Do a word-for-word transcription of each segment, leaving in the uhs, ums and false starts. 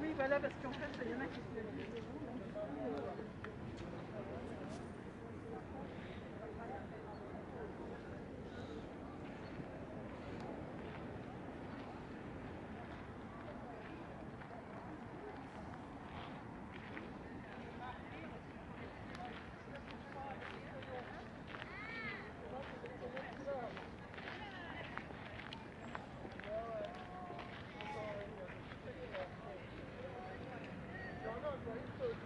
Oui, voilà, parce qu'en fait, il y en a qui se lèvent juste devant. Thank you.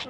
I